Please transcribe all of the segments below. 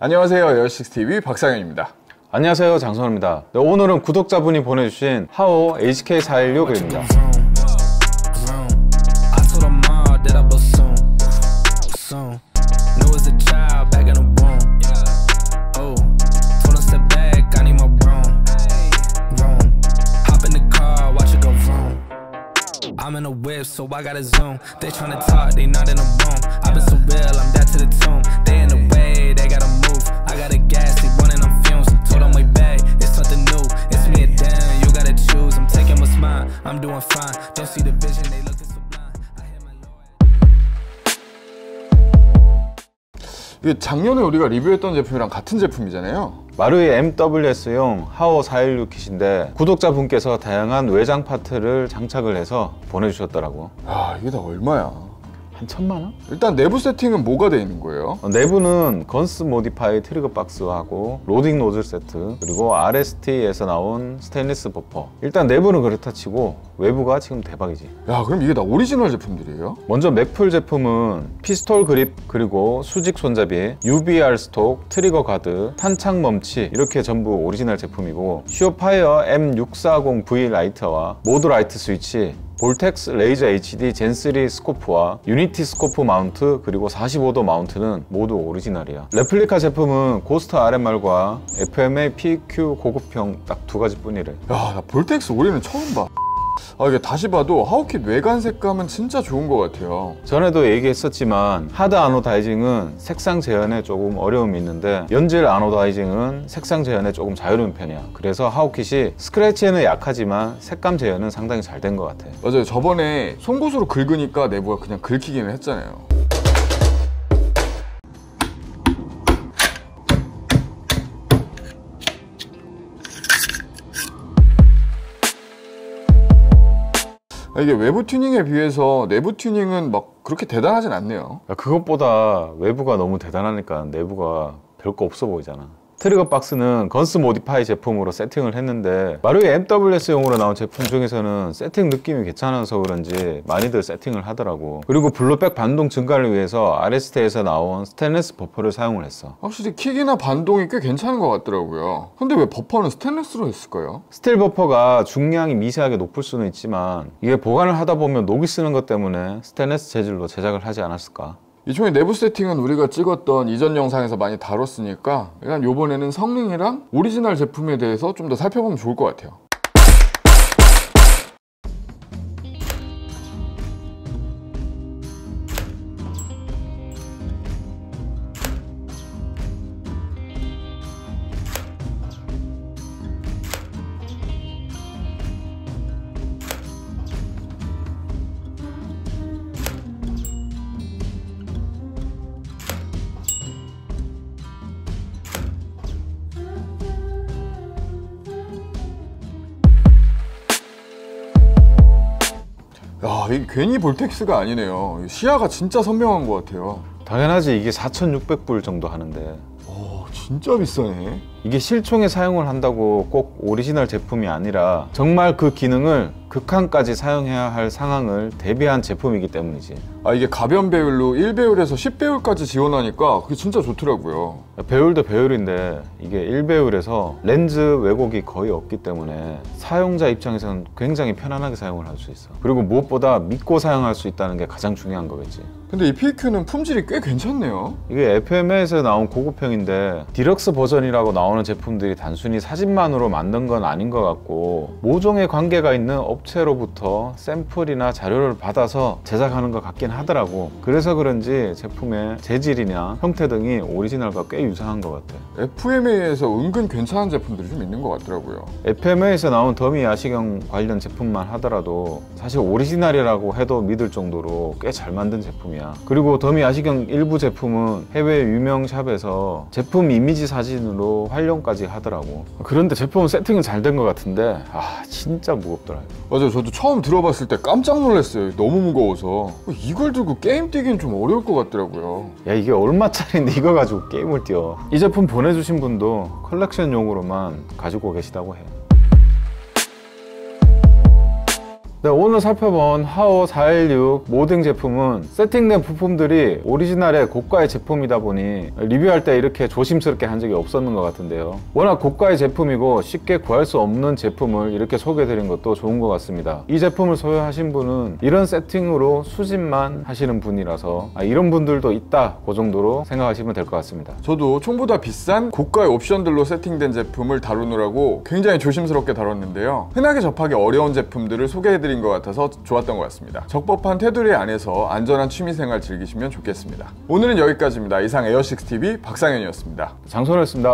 안녕하세요, 에어식스TV 박상현입니다. 안녕하세요, 장성원입니다. 네, 오늘은 구독자분이 보내주신 하오 HK416 글입니다. I'm in a whip, so I gotta zoom. They tryna talk, they not in a room. I've been so real, I'm back to the tomb. They in the way, they gotta move. I gotta gas, they running on fumes. Told them way back, it's something new. It's me and them, you gotta choose. I'm taking what's mine, I'm doing fine. Don't see the vision, they looking so blind. I hear my Lord. 이게 작년에 우리가 리뷰했던 제품이랑 같은 제품이잖아요. 마루이 MWS용 하오 416 킷인데 구독자분께서 다양한 외장 파트를 장착을 해서 보내주셨더라고. 아, 이게 다 얼마야? 한 1000만 원? 일단 내부 세팅은 뭐가 되어 있는 거예요? 내부는 건스 모디파이 트리거 박스하고 로딩 노즐 세트, 그리고 RST에서 나온 스테인리스 버퍼. 일단 내부는 그렇다 치고 외부가 지금 대박이지. 야, 그럼 이게 다 오리지널 제품들이에요? 먼저 맥풀 제품은 피스톨 그립, 그리고 수직 손잡이, UBR 스톡, 트리거 가드, 탄창 멈치, 이렇게 전부 오리지널 제품이고, 슈파이어 M640V 라이트와 모드 라이트 스위치, VORTEX 레이저 HD GEN3 스코프와 유니티 스코프 마운트, 그리고 45도 마운트는 모두 오리지널이야. 레플리카 제품은 고스트 RMR과 FMA PQ 고급형 딱 두 가지 뿐이래. 야, 나 VORTEX 올해는 처음 봐. 아, 이게 다시 봐도 하우킷 외관 색감은 진짜 좋은 것 같아요. 전에도 얘기했었지만 하드 아노다이징은 색상 재현에 조금 어려움이 있는데 연질 아노다이징은 색상 재현에 조금 자유로운 편이야. 그래서 하우킷이 스크래치에는 약하지만 색감 재현은 상당히 잘 된 것 같아. 맞아요, 저번에 송곳으로 긁으니까 내부가 그냥 긁히기는 했잖아요. 이게 외부 튜닝에 비해서 내부 튜닝은 막 그렇게 대단하진 않네요. 야, 그것보다 외부가 너무 대단하니까 내부가 별거 없어 보이잖아. 트리거 박스는 건스 모디파이 제품으로 세팅을 했는데 마루이 MWS용으로 나온 제품 중에서는 세팅 느낌이 괜찮아서 그런지 많이들 세팅을 하더라고. 그리고 블루백 반동 증가를 위해서 RST에서 나온 스테인리스 버퍼를 사용을 했어. 확실히 킥이나 반동이 꽤 괜찮은 것 같더라고요. 근데 왜 버퍼는 스테인리스로 했을까요? 스틸 버퍼가 중량이 미세하게 높을 수는 있지만 이게 보관을 하다 보면 녹이 쓰는 것 때문에 스테인리스 재질로 제작을 하지 않았을까. 이 총의 내부 세팅은 우리가 찍었던 이전 영상에서 많이 다뤘으니까 일단 요번에는 성능이랑 오리지널 제품에 대해서 좀 더 살펴보면 좋을 것 같아요. 야, 이게 괜히 볼텍스가 아니네요. 시야가 진짜 선명한 것 같아요. 당연하지, 이게 4600불 정도 하는데. 오, 진짜 비싸네. 이게 실총에 사용을 한다고 꼭 오리지널 제품이 아니라 정말 그 기능을 극한까지 사용해야 할 상황을 대비한 제품이기 때문이지. 아, 이게 가변 배율로 1배율에서 10배율까지 지원하니까 그게 진짜 좋더라고요. 배율도 배율인데 이게 1배율에서 렌즈 왜곡이 거의 없기 때문에 사용자 입장에서는 굉장히 편안하게 사용을 할 수 있어. 그리고 무엇보다 믿고 사용할 수 있다는 게 가장 중요한 거겠지. 근데 이 PQ는 품질이 꽤 괜찮네요. 이게 FMA에서 나온 고급형인데 디럭스 버전이라고 나오는 제품들이 단순히 사진만으로 만든 건 아닌 것 같고 모종에 관계가 있는 업체로부터 샘플이나 자료를 받아서 제작하는 것 같긴 하더라고. 그래서 그런지 제품의 재질이나 형태 등이 오리지널과 꽤 유사한 것 같아. FMA에서 은근 괜찮은 제품들이 좀 있는 것 같더라고요. FMA에서 나온 더미 야시경 관련 제품만 하더라도 사실 오리지널이라고 해도 믿을 정도로 꽤 잘 만든 제품이야. 그리고 더미 야시경 일부 제품은 해외 유명 샵에서 제품 이미지 사진으로 활용까지 하더라고. 그런데 제품 세팅은 잘 된 것 같은데 아, 진짜 무겁더라. 맞아요, 저도 처음 들어봤을 때 깜짝 놀랐어요. 너무 무거워서 이걸 들고 게임 뛰기는 좀 어려울 것 같더라고요. 야, 이게 얼마짜리인데 이거 가지고 게임을 뛰어. 이 제품 보내주신 분도 컬렉션용으로만 가지고 계시다고 해. 네, 오늘 살펴본 하오 416 모딩 제품은 세팅된 부품들이 오리지널의 고가의 제품이다 보니 리뷰할 때 이렇게 조심스럽게 한 적이 없었는 것 같은데요, 워낙 고가의 제품이고 쉽게 구할 수 없는 제품을 이렇게 소개해드린 것도 좋은 것 같습니다. 이 제품을 소유하신 분은 이런 세팅으로 수집만 하시는 분이라서 이런 분들도 있다, 그 정도로 생각하시면 될 것 같습니다. 저도 총보다 비싼 고가의 옵션들로 세팅된 제품을 다루느라고 굉장히 조심스럽게 다뤘는데요, 흔하게 접하기 어려운 제품들을 소개해드린 것 같아서 좋았던 것 같습니다. 적법한 테두리 안에서 안전한 취미생활 즐기시면 좋겠습니다. 오늘은 여기까지입니다. 이상 에어식스TV 박상현이었습니다. 장선호였습니다.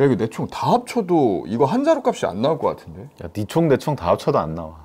야, 이거 내 총 다 합쳐도 이거 한 자루 값이 안 나올 것 같은데? 야, 네 총 내 총 다 합쳐도 안 나와.